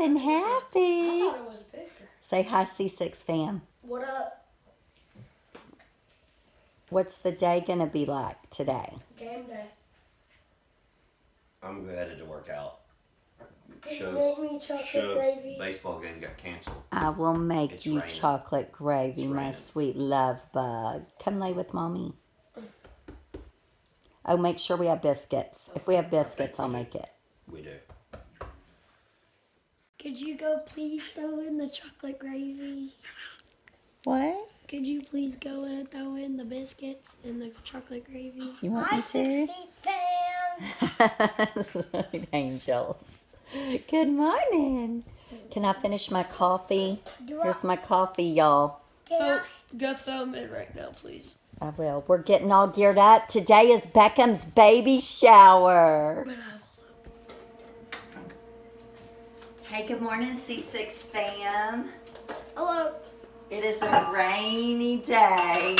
clapping happy. I thought it was a picture. Say hi, C6 fam. What up? What's the day going to be like today? Game day. I'm headed to work out. Shug's baseball game got canceled. I will make it's you raining. Chocolate gravy, my sweet love bug. Come lay with mommy. Oh, make sure we have biscuits. If we have biscuits, I'll make it. We do. Could you go please throw in the chocolate gravy? What? Could you please go and throw in the biscuits and the chocolate gravy? You want me to? Sweet angels. Good morning. Can I finish my coffee? Here's my coffee, y'all. Oh, go throw them in right now, please. I will. We're getting all geared up. Today is Beckham's baby shower. Hey, good morning, C6 fam. Hello. It is a rainy day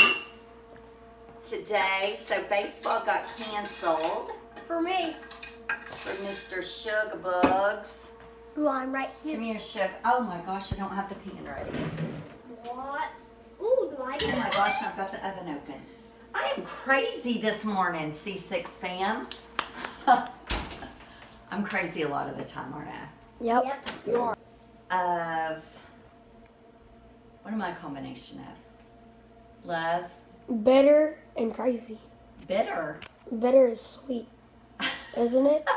today, so baseball got canceled. For me. For Mr. Sugabugs. Ooh, I'm right here. Give me a sugar. Oh my gosh, I don't have the pan ready. What? Ooh, do I get it? Oh my gosh, I've got the oven open. I am crazy this morning, C6 fam. I'm crazy a lot of the time, aren't I? Yep. You are. Of, what am I a combination of? Love. Bitter and crazy. Bitter? Bitter is sweet, isn't it?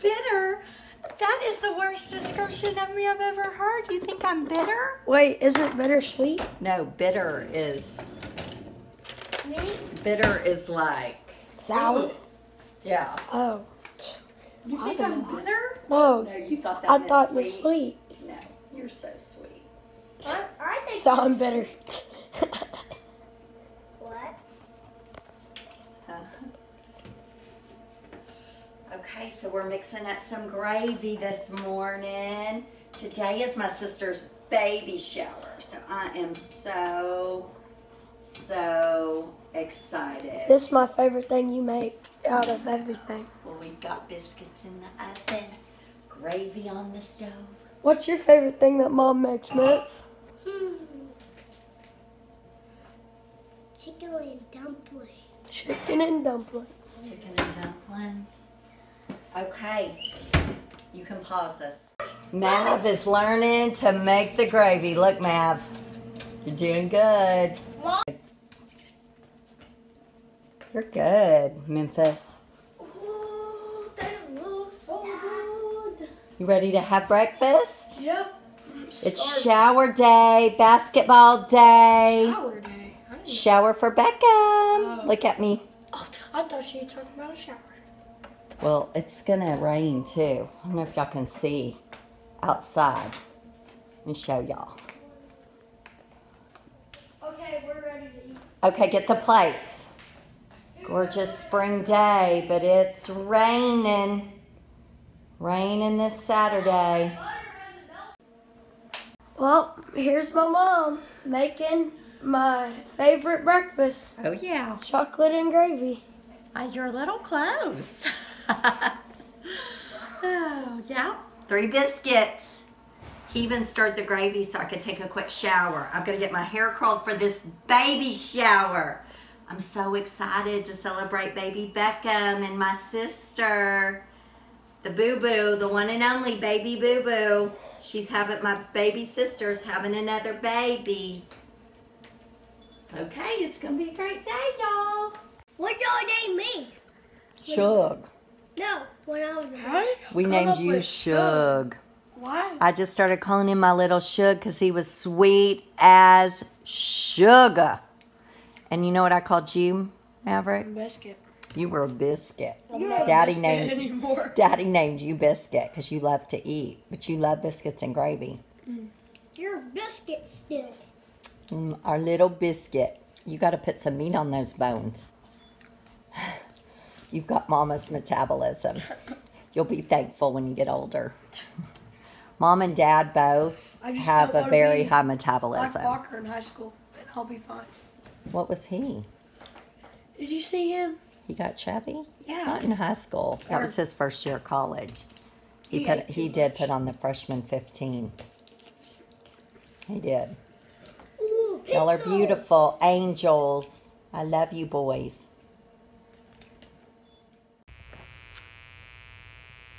Bitter? That is the worst description of me I've ever heard. You think I'm bitter? Wait, isn't bitter sweet? No, bitter is... Me? Bitter is like... Sour? Yeah. Oh. You think I'm bitter? No. No, you thought that I meant thought sweet. It was sweet. No, you're so sweet. I think so I'm bitter. What? Okay, so we're mixing up some gravy this morning. Today is my sister's baby shower, so I am so excited. This is my favorite thing you make out of everything. Well, we've got biscuits in the oven, gravy on the stove. What's your favorite thing that mom makes, Mitch? Chicken and dumplings. Chicken and dumplings. Chicken and dumplings. Okay, you can pause us. Mav is learning to make the gravy. Look, Mav, you're doing good. Mom. You're good, Memphis. Ooh, that looks so good. You ready to have breakfast? Yep. It's shower day, basketball day. Shower day. Shower for Beckham. Look at me. Oh, I thought she was talking about a shower. Well, it's gonna rain too. I don't know if y'all can see outside. Let me show y'all. Okay, we're ready to eat. Okay, get the plates. Gorgeous spring day, but it's raining. Raining this Saturday. Well, here's my mom making my favorite breakfast. Oh yeah. Chocolate and gravy. You're a little close. Oh, yeah. 3 biscuits. He even stirred the gravy so I could take a quick shower. I'm going to get my hair curled for this baby shower. I'm so excited to celebrate baby Beckham and my sister. The boo-boo, the one and only baby boo-boo. She's having, my baby sister's having another baby. Okay, it's going to be a great day, y'all. What y'all named me? Shug. No, when I was a we named you Shug. Why? I just started calling him my little Shug because he was sweet as sugar. And you know what I called you, Maverick? Biscuit. You were a biscuit. I'm not Daddy a biscuit named anymore. Daddy named you Biscuit because you love to eat, but you love biscuits and gravy. Mm. You're a biscuit still. Our little biscuit. You got to put some meat on those bones. You've got mama's metabolism. You'll be thankful when you get older. Mom and dad both have a very high metabolism. Like Walker in high school, and I'll be fine. What was he? Did you see him? He got chubby? Yeah. Not in high school. That was his first year of college. He did put on the freshman 15. He did. Ooh, y'all are beautiful angels. I love you boys.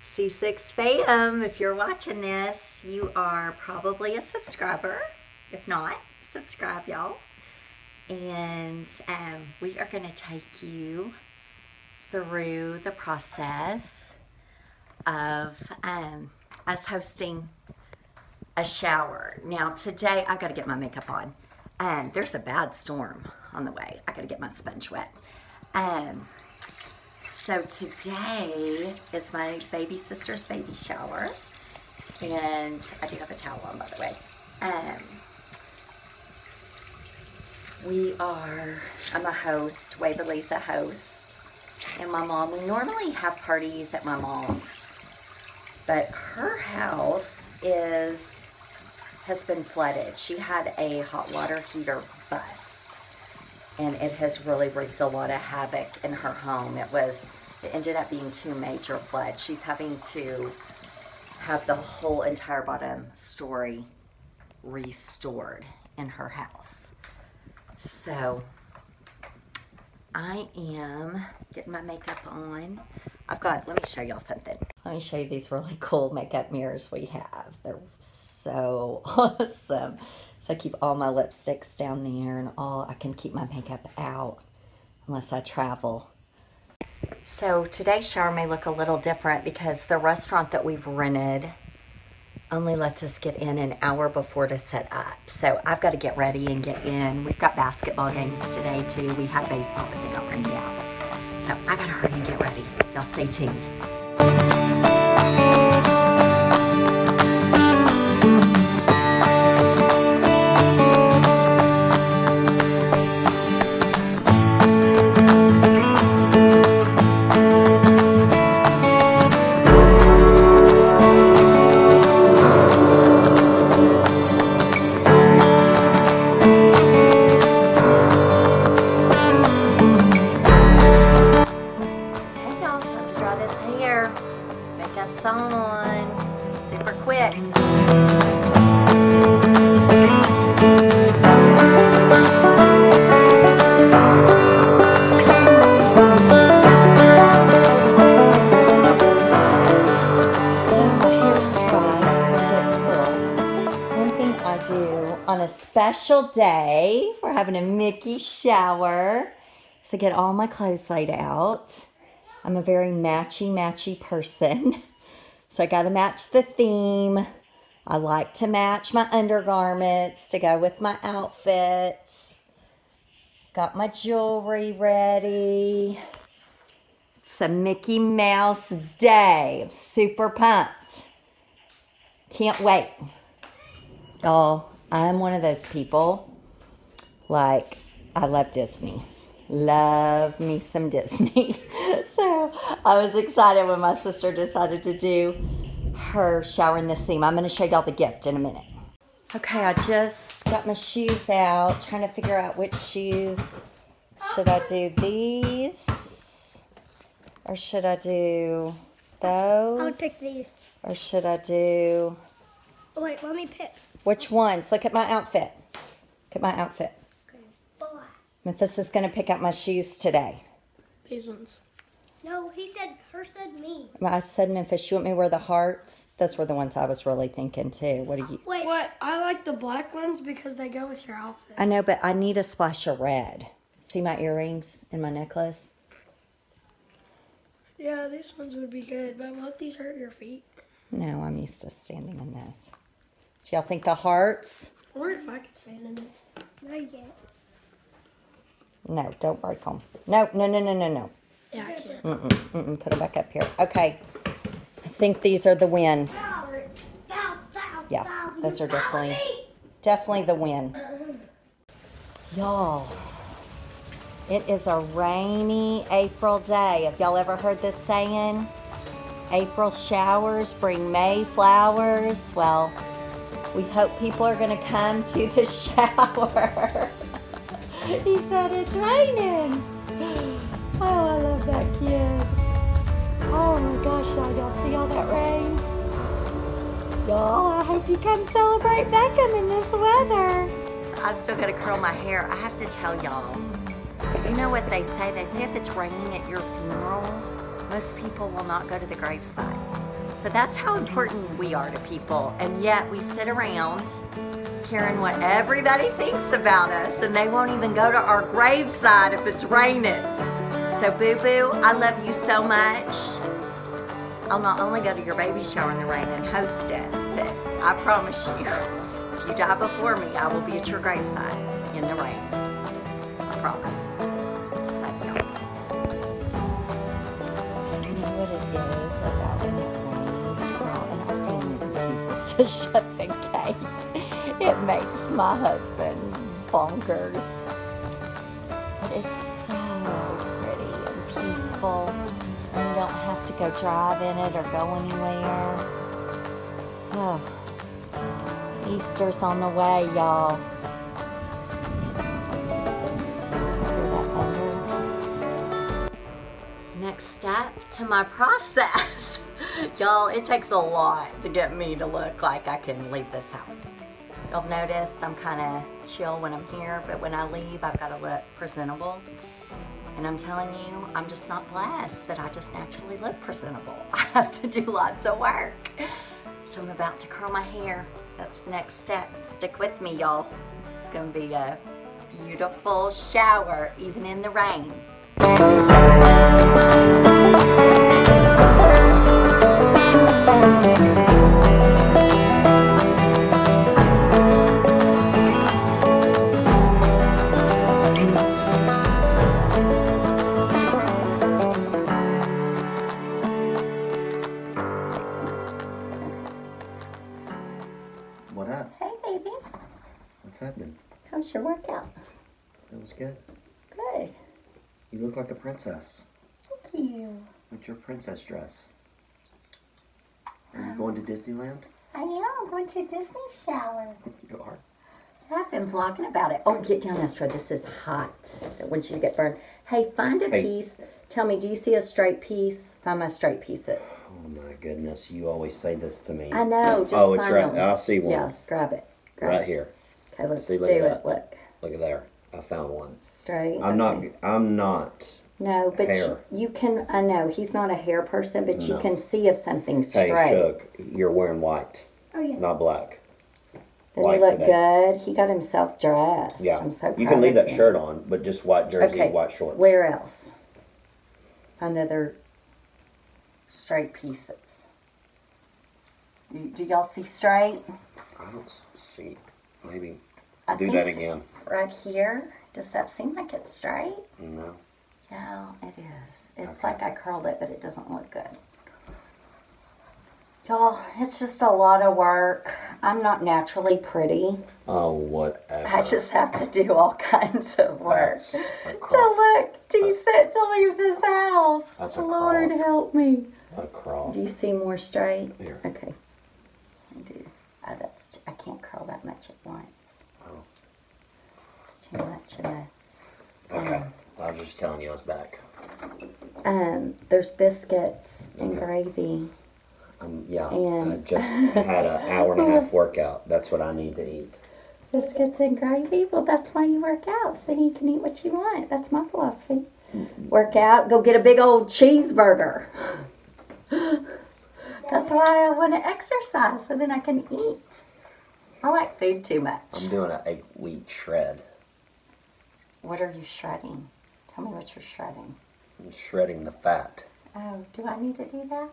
C6 Fam, if you're watching this, you are probably a subscriber. If not, subscribe, y'all. And we are going to take you through the process of us hosting a shower. Now, today, I've got to get my makeup on. There's a bad storm on the way. I've got to get my sponge wet. So today is my baby sister's baby shower, and I do have a towel on, by the way. I'm a host, Waverly's a host, and my mom, we normally have parties at my mom's, but her house has been flooded. She had a hot water heater bust. And it has really wreaked a lot of havoc in her home. It ended up being two major floods. She's having to have the whole entire bottom story restored in her house. So I am getting my makeup on. Let me show y'all something. Let me show you these really cool makeup mirrors we have. They're so awesome. So I keep all my lipsticks down there and all. I can keep my makeup out unless I travel. So today's shower may look a little different because the restaurant that we've rented only lets us get in an hour before to set up. So I've got to get ready and get in. We've got basketball games today too. We had baseball, but they don't ring me out. So I gotta hurry and get ready. Y'all stay tuned. Special day. We're having a Mickey shower. So get all my clothes laid out. I'm a very matchy person. So I gotta match the theme. I like to match my undergarments to go with my outfits. Got my jewelry ready. It's a Mickey Mouse day. I'm super pumped. Can't wait. Y'all, I'm one of those people, like, I love Disney. Love me some Disney. So I was excited when my sister decided to do her shower in this theme. I'm going to show y'all the gift in a minute. Okay, I just got my shoes out, trying to figure out which shoes. Should I do these? Or should I do those? I'll pick these. Or should I do... Oh, wait, let me pick. Which ones? Look at my outfit. Look at my outfit. Black. Memphis is going to pick out my shoes today. These ones. No, he said, her said me. I said Memphis. You want me to wear the hearts? Those were the ones I was really thinking too. What do you? Wait. What? I like the black ones because they go with your outfit. I know, but I need a splash of red. See my earrings and my necklace? Yeah, these ones would be good, but won't these hurt your feet? No, I'm used to standing in those. Do y'all think the hearts? I wonder if I can stand in this. Not yet. No, don't break them. No. Yeah, I can't. Put them back up here. Okay. I think these are the win. Yeah, those are definitely the win. Y'all, it is a rainy April day. Have y'all ever heard this saying? April showers bring May flowers. Well, we hope people are going to come to the shower. He said it's raining. Oh, I love that kid. Oh my gosh, y'all see all that rain? Y'all, I hope you come celebrate Beckham in this weather. So I've still got to curl my hair. I have to tell y'all, do you know what they say? They say if it's raining at your funeral, most people will not go to the gravesite. So that's how important we are to people. And yet we sit around caring what everybody thinks about us, and they won't even go to our graveside if it's raining. So boo-boo, I love you so much. I'll not only go to your baby shower in the rain and host it, but I promise you, if you die before me, I will be at your graveside in the rain. I promise. Love y'all. I don't know what it is about when it rains, and I think Jesus to shut the gate. It makes my husband bonkers. But it's so pretty and peaceful. You don't have to go drive in it or go anywhere. Oh, Easter's on the way, y'all. Next step to my process. Y'all, it takes a lot to get me to look like I can leave this house. Y'all have noticed I'm kind of chill when I'm here, but when I leave, I've got to look presentable. And I'm telling you, I'm just not blessed that I just naturally look presentable. I have to do lots of work. So I'm about to curl my hair. That's the next step. Stick with me, y'all. It's gonna be a beautiful shower, even in the rain. Your workout? It was good. Good. You look like a princess. Thank you. What's your princess dress? Are you going to Disneyland? I am. I'm going to a Disney shower. You are? I've been vlogging about it. Oh, get down, Astro. This is hot. I don't want you to get burned. Hey, find a piece. Tell me, do you see a straight piece? Find my straight pieces. Oh, my goodness. You always say this to me. I know. Just oh, it's right. Them. I see one. Yes, grab it. Grab right here. Okay, let's see, do it. Look. Look at there. I found one. Straight. I'm not. No, but you can. I know he's not a hair person, but you can see if something's straight. Hey, Shug, you're wearing white. Oh yeah. Not black. Doesn't he look good? He got himself dressed. Yeah. I'm so proud. You can leave that shirt on, but just white jersey, white shorts. Where else? Find other straight pieces. Do y'all see straight? I don't see. Maybe. Do that again. Right here. Does that seem like it's straight? No. No, it is. It's like I curled it, but it doesn't look good. Y'all, it's just a lot of work. I'm not naturally pretty. Oh, whatever. I just have to do all kinds of work to look decent to leave this house. That's a Lord help me. A crawl. Do you see more straight? Here. Okay. I do. Oh, that's, I can't curl that much at once. Oh. It's too much of a... Okay. I was just telling you I was back. There's biscuits and gravy. Yeah, and I just had an hour-and-a-half workout. That's what I need to eat. Biscuits and gravy? Well, that's why you work out, so you can eat what you want. That's my philosophy. Work out, go get a big old cheeseburger. That's why I want to exercise, so then I can eat. I like food too much. I'm doing an 8-week shred. What are you shredding? Tell me what you're shredding. I'm shredding the fat. Oh, do I need to do that?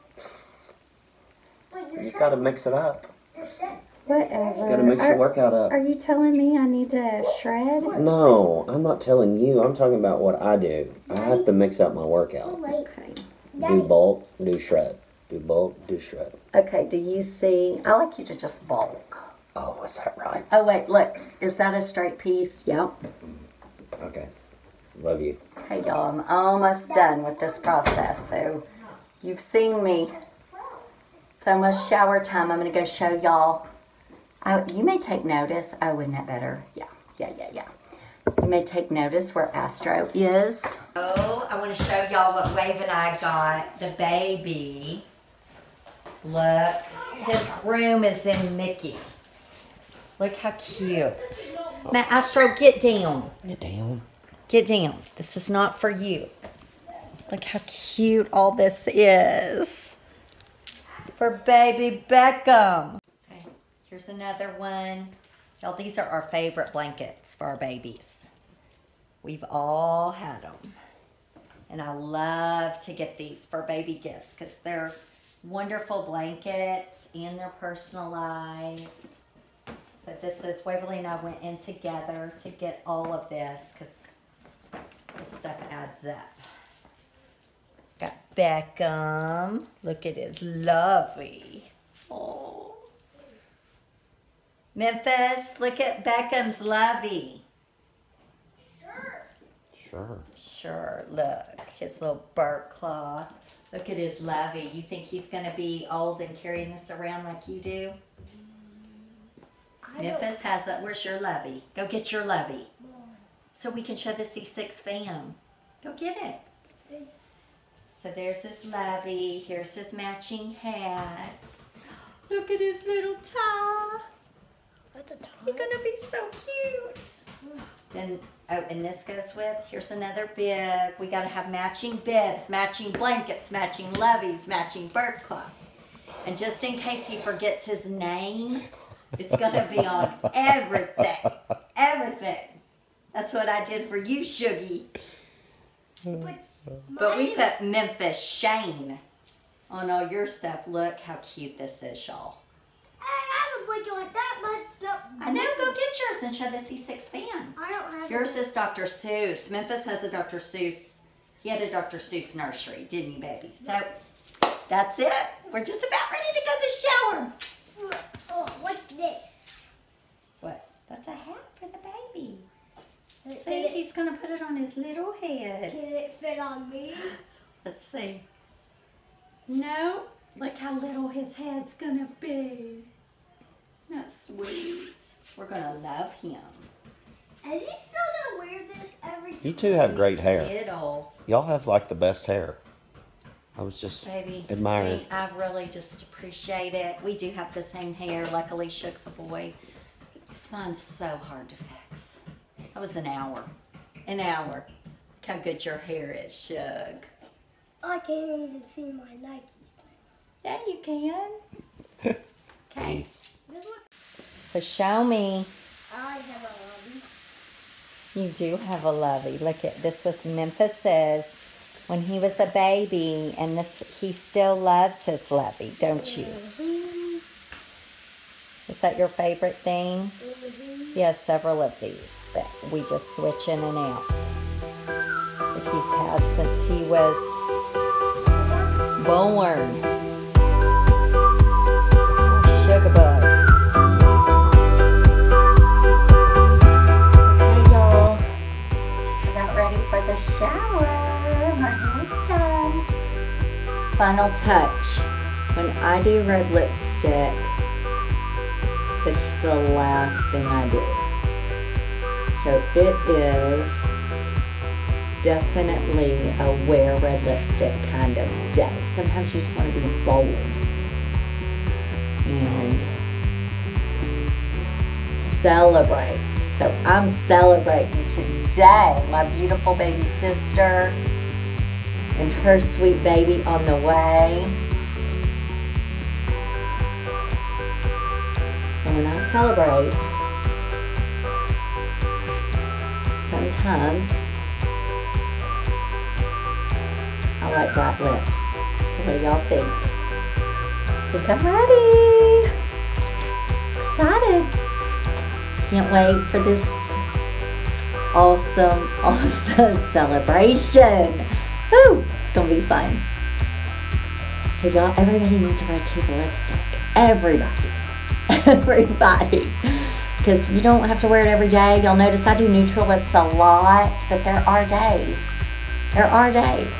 You've got to mix it up. Whatever. You've got to mix your workout up. Are you telling me I need to shred? No, I'm not telling you. I'm talking about what I do. Daddy. I have to mix up my workout. Okay. Do bulk, do shred. Do bulk, do shred. Okay, do you see? I like you to just bulk. Oh, is that right? Oh, wait, look. Is that a straight piece? Yep. Okay. Love you. Hey, y'all, I'm almost done with this process. So, you've seen me. It's almost shower time. I'm going to go show y'all. You may take notice. Oh, isn't that better? Yeah, yeah, yeah, yeah. You may take notice where Astro is. Oh, I want to show y'all what Wave and I got the baby. Look His room is in Mickey. Look how cute. Now, Astro, get down. Get down. Get down. This is not for you. Look how cute all this is. For baby Beckham. Okay, here's another one. Y'all, these are our favorite blankets for our babies. We've all had them. And I love to get these for baby gifts because they're wonderful blankets and they're personalized. So this is, Waverly and I went in together to get all of this because this stuff adds up. Got Beckham. Look at his lovey. Oh. Memphis, look at Beckham's lovey. Sure, look, his little burp cloth. Look at his lovey. You think he's going to be old and carrying this around like you do? Memphis has that. Where's your lovey? Go get your lovey. So we can show the C6 fam. Go get it. So there's his lovey. Here's his matching hat. Look at his little tie. What's a tie? He's going to be so cute. Then, oh, and this goes with, here's another bib. We got to have matching bibs, matching blankets, matching loveys, matching bird cloth. And just in case he forgets his name, it's going to be on everything. Everything. That's what I did for you, Shuggy. But we put Memphis Shane on all your stuff. Look how cute this is, y'all. I have a blanket like that, but it's not. I know, go get yours and show the C6 fan. I don't have yours. Yours is Dr. Seuss. Memphis has a Dr. Seuss. He had a Dr. Seuss nursery, didn't you, baby? So, that's it. We're just about ready to go to the shower. Oh, what's this? What? That's a hat for the baby. Let's see, he's going to put it on his little head. Can it fit on me? Let's see. No. Look how little his head's going to be. Isn't that sweet? We're going to love him. Is he still going to wear this every time? You two have great hair. Y'all have like the best hair. I was just admiring. I really just appreciate it. We do have the same hair. Luckily, Shook's a boy. This mine's so hard to fix. That was an hour. An hour. Look how good your hair is, Shook. I can't even see my Nikes. Yeah, you can. Okay. So show me. I have a lovey. You do have a lovey. Look at this. Was Memphis's when he was a baby, and this he still loves his lovey, don't you? Is that your favorite thing? Yeah, several of these that we just switch in and out. That he's had since he was born. Sugar bugs. Hey y'all, just about ready for the shower. My hair's done. Final touch. When I do red lipstick, it's the last thing I do. So it is definitely a wear red lipstick kind of day. Sometimes you just want to be bold. And celebrate. So I'm celebrating today my beautiful baby sister and her sweet baby on the way. And when I celebrate, sometimes I like bright lips. So what do y'all think? I think I'm ready. Excited. Can't wait for this awesome, awesome celebration. Woo! It's going to be fun. So y'all, everybody needs to wear a tube of lipstick. Everybody. Everybody. Because you don't have to wear it every day. Y'all notice I do neutral lips a lot, but there are days. There are days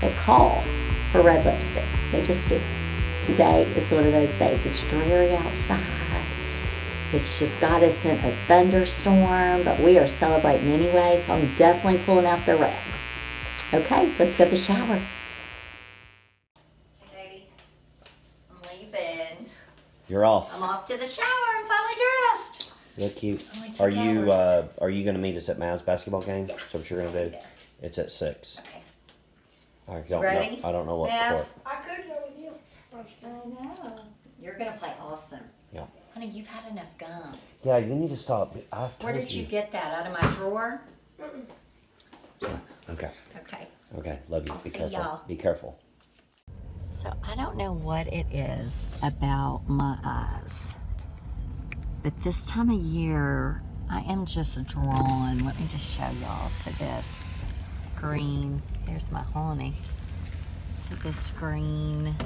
that call for red lipstick. They just do. Today is one of those days. It's dreary outside. It's just got us in a thunderstorm, but we are celebrating anyway, so I'm definitely pulling out the red. Okay, let's go to the shower. Hey, baby. I'm leaving. You're off. I'm off to the shower. I'm finally dressed. You look cute. Are you going to meet us at Mavs basketball game? Yeah. That's what you're going to do. Yeah. It's at 6. Okay. Ready? I don't know what sport. I could go with you. I know. You're going to play awesome. Yeah. Honey, you've had enough gum. Yeah, you need to stop. Where did you get that? Out of my drawer? Mm-mm. Okay. Okay. Okay. Love you. Be careful. Be careful. So I don't know what it is about my eyes, but this time of year, I am just drawn. Let me just show y'all to this green. Here's my honey. To this green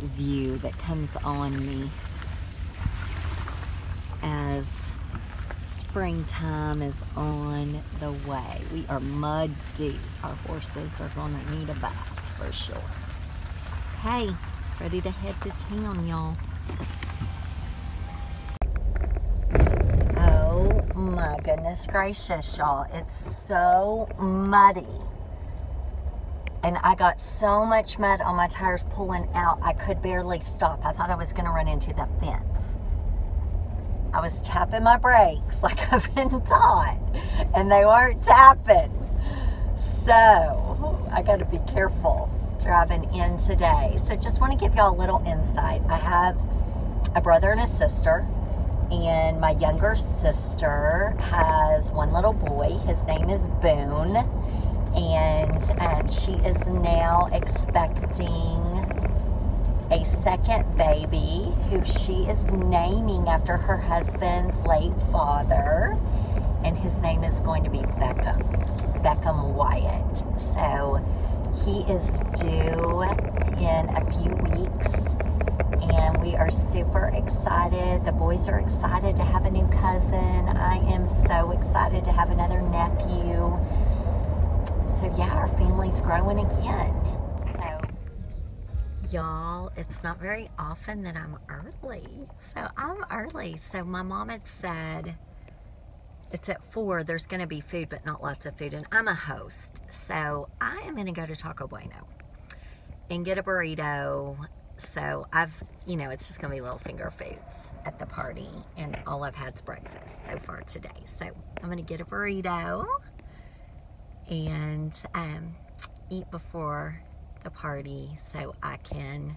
view that comes on me as springtime is on the way. We are mud deep. Our horses are going to need a bath for sure. Hey, ready to head to town, y'all. Oh my goodness gracious, y'all. It's so muddy. And I got so much mud on my tires pulling out, I could barely stop. I thought I was going to run into the fence. I was tapping my brakes like I've been taught, and they weren't tapping. So, I got to be careful driving in today. So, just want to give y'all a little insight. I have a brother and a sister, and my younger sister has one little boy. His name is Boone. And she is now expecting a second baby who she is naming after her husband's late father, and his name is going to be Beckham Wyatt. So he is due in a few weeks, and we are super excited. The boys are excited to have a new cousin. I am so excited to have another nephew. So yeah, our family's growing again. So y'all, it's not very often that I'm early. So I'm early. So my mom had said it's at 4, there's gonna be food, but not lots of food, and I'm a host. So I am gonna go to Taco Bueno and get a burrito. So it's just gonna be little finger foods at the party, and all I've had's breakfast so far today. So I'm gonna get a burrito and eat before the party so I can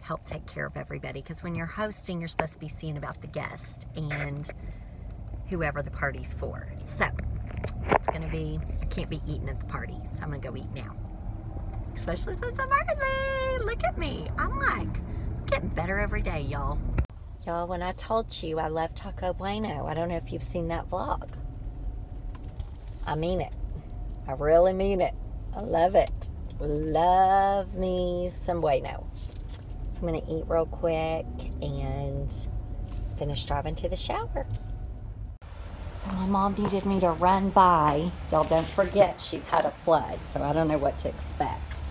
help take care of everybody, because when you're hosting, you're supposed to be seeing about the guest and whoever the party's for. So that's gonna be, I can't be eating at the party, so I'm gonna go eat now, especially since I'm early. Look at me, I'm getting better every day, y'all. Y'all, when I told you I love Taco Bueno, I don't know if you've seen that vlog. I mean it. I really mean it. I love it. Love me some Bueno. So I'm going to eat real quick and finish driving to the shower. So my mom needed me to run by. Y'all don't forget she's had a flood, so I don't know what to expect.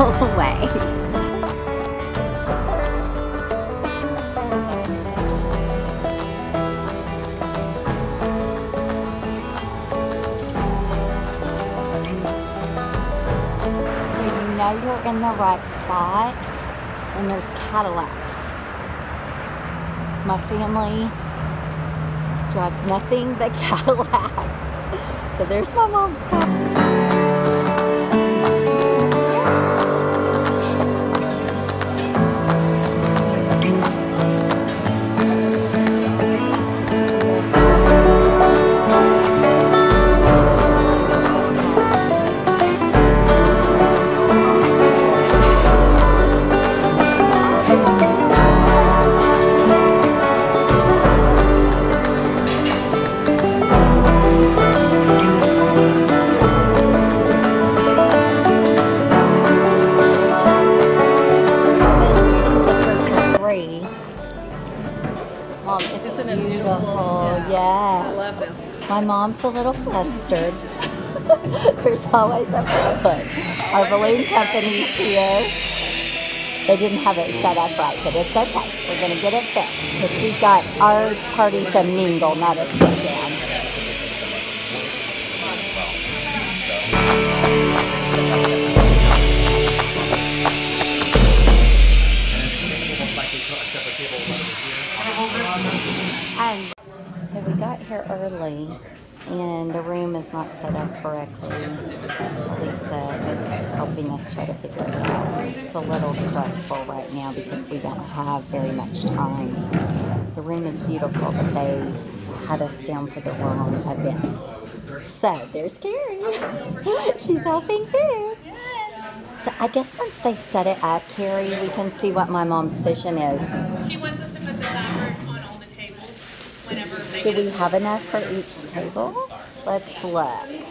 all away. You're in the right spot and there's Cadillacs. My family drives nothing but Cadillacs. So there's my mom's car. My mom's a little flustered. There's always a problem. Our balloon company's here. They didn't have it set up right, but it's okay. We're gonna get it fixed. Because we've got our parties to mingle, not a sit down. So we got here early, and the room is not set up correctly. Lisa is helping us try to figure it out. It's a little stressful right now because we don't have very much time. The room is beautiful, but they had us down for the wrong event. So there's Carrie. She's helping too. So I guess once they set it up, Carrie, we can see what my mom's vision is. She wants us to put the fabric on all the tables. Do we have enough for each table? Let's look.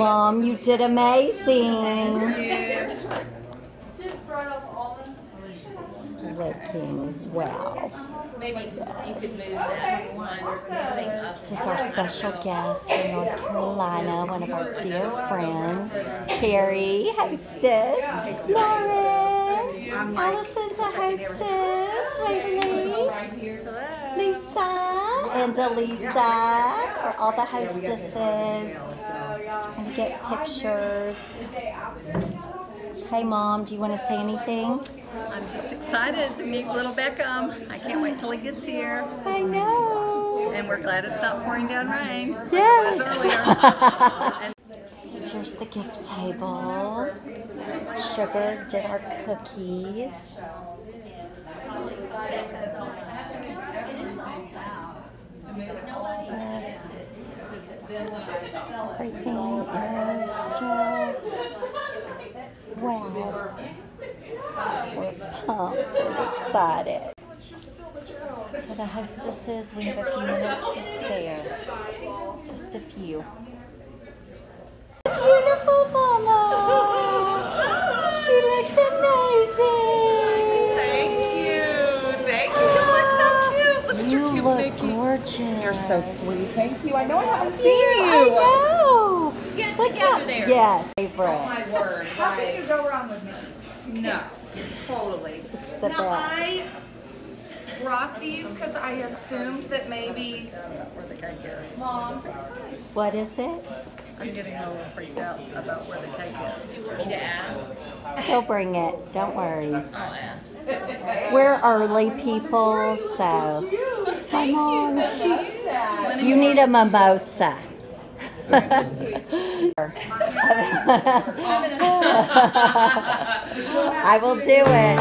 Mom, you did amazing. Just right off almond. Looking well. Maybe you could move that one or something up. This is our special guest from North Carolina, one of our dear friends, Carrie, hostess, Lauren, Allison's a hostess, Waverly, Lisa, and Elisa are all the hostesses. And get pictures. Hey, Mom, do you want to say anything? I'm just excited to meet little Beckham. I can't wait till he gets here. I know. And we're glad it stopped pouring down rain. Yes. Earlier. So here's the gift table. Sugar did our cookies. Yes. Everything is just wow. We're pumped and excited. So the hostesses, we have a few minutes to spare. Just a few. Beautiful mama! She looks amazing! Thank you! Thank you! You look so cute! Look at your cute Mickey. You look gorgeous. You're so sweet. Thank you. I know I haven't seen you. I know! Get it together there. Yes. Favorite. Oh my word. How could you go wrong with me? No, totally. Now, I brought these because I assumed that maybe where the cake is. Mom, what is it? I'm getting a little freaked out about where the cake is. Do you want me to ask? He'll bring it. Don't worry. I'll ask. We're early people, so come on. You need a mimosa. I will do it.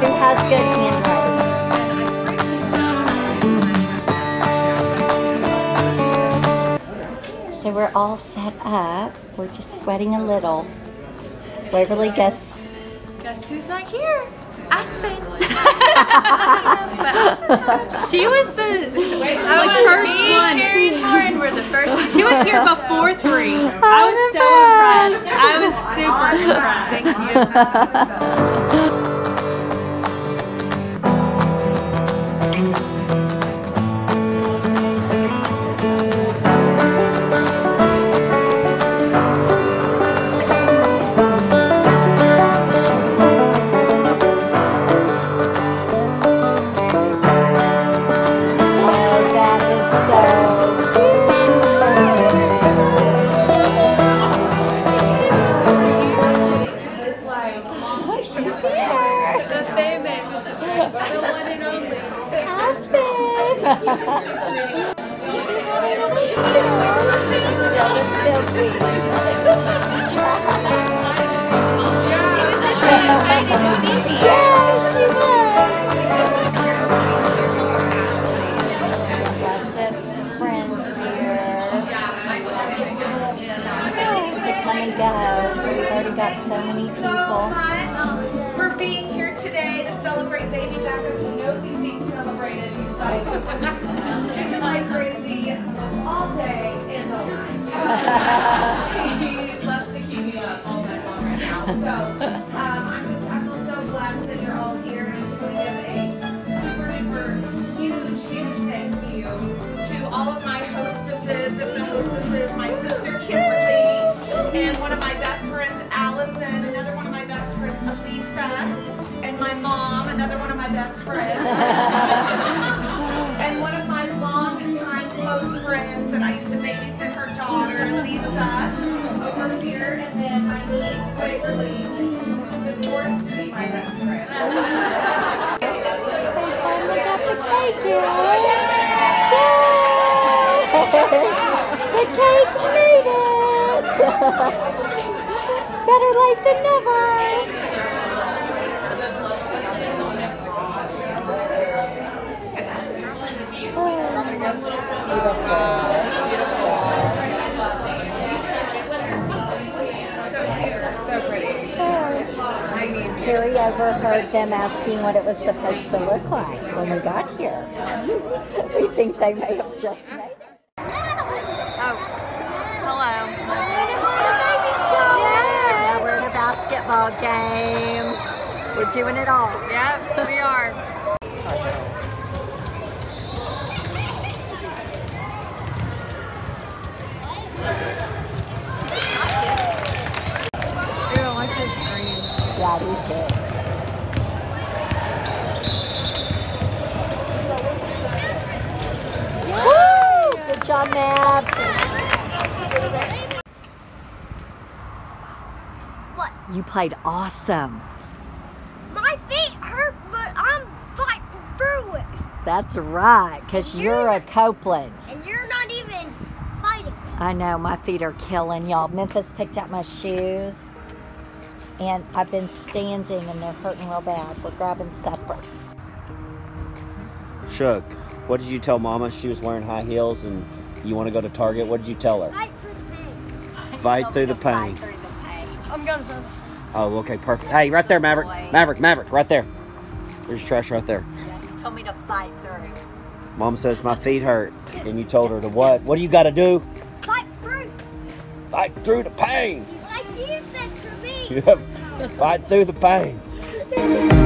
Who has good handwriting? So we're all set up. We're just sweating a little. Waverly, guess who's not here? Aspen. She was the first one. Carrie and Lauren were the first one. She was here before 3. I was so impressed. I was super impressed. Thank you. So pretty. I need Harry overheard them asking what it was supposed to look like when we got here. We think they may have just made it. Oh, hello. Yes. We're in a basketball game. We're doing it all. Yep, we are. Yeah, me too. Woo! Good job, Matt. What? You played awesome. My feet hurt, but I'm fighting through it. That's right, because you're a Copeland. And you're not even fighting. I know, my feet are killing y'all. Memphis picked up my shoes. And I've been standing and they're hurting real bad. We're grabbing supper. Shug, what did you tell Mama? She was wearing high heels and you want to go to Target. What did you tell her? Fight through the pain. Fight through the pain. I'm going to. Oh, okay, perfect. Hey, right there, Maverick. Maverick, right there. There's trash right there. Yeah, you told me to fight through. Mom says my feet hurt. And you told her to what? What do you got to do? Fight through. Fight through the pain. Like you said. Yep. Right through the pain.